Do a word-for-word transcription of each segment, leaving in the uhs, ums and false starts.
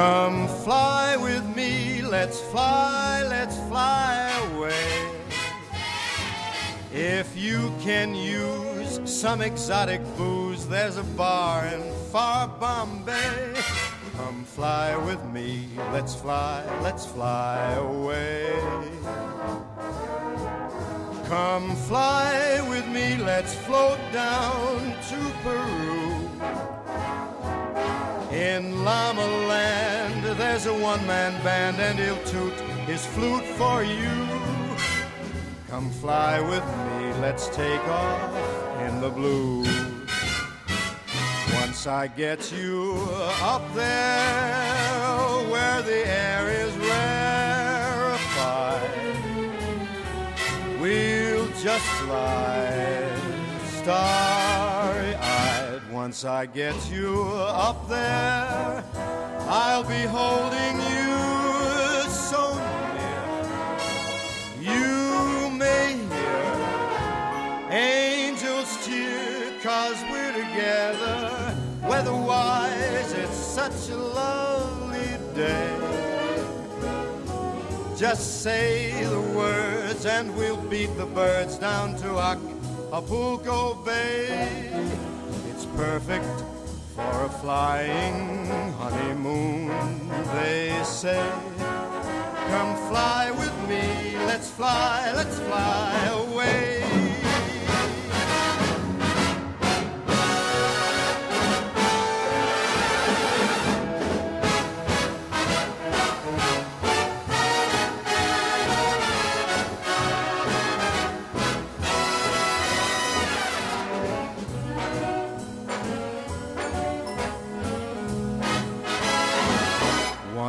Come fly with me, let's fly, let's fly away. If you can use some exotic booze, there's a bar in far Bombay. Come fly with me, let's fly, let's fly away. Come fly with me, let's float down to Peru. In Llama Land, there's a one-man band, and he'll toot his flute for you. Come fly with me, let's take off in the blue. Once I get you up there, where the air is rarefied, we'll just fly starry-eyed. Once I get you up there, I'll be holding you so near. You may hear angels cheer, 'cause we're together. Weatherwise, it's such a lovely day. Just say the words and we'll beat the birds down to Acapulco Bay. Perfect for a flying honeymoon, they say. Come fly with me, let's fly, let's fly away.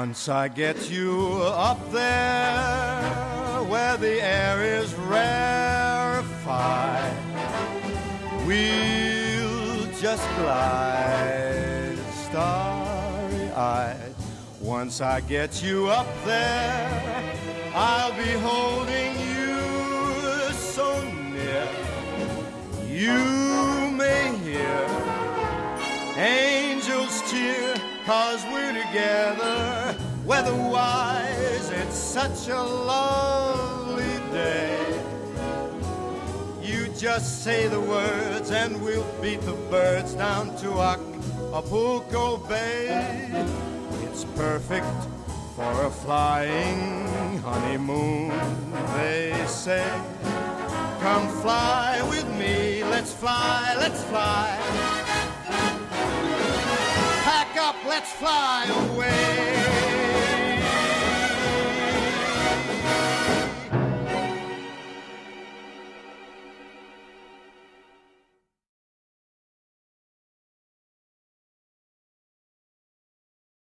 Once I get you up there, where the air is rarefied, we'll just glide starry-eyed. Once I get you up there, I'll be holding you so near. You may hear angels cheer, 'cause we're together. Weatherwise, it's such a lovely day. You just say the words and we'll beat the birds down to Acapulco Bay. It's perfect for a flying honeymoon, they say. Come fly with me, let's fly, let's fly. Let's fly away.